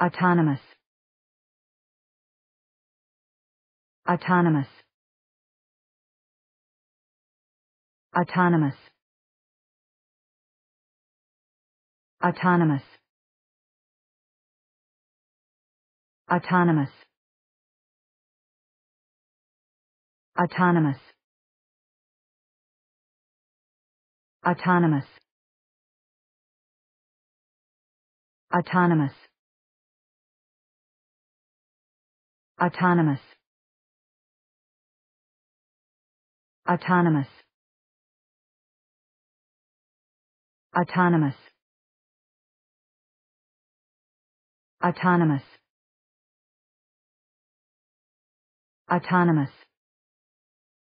Autonomous. Autonomous. Autonomous. Autonomous. Autonomous. Autonomous. Autonomous. Autonomous. Autonomous. Autonomous. Autonomous. Autonomous. Autonomous.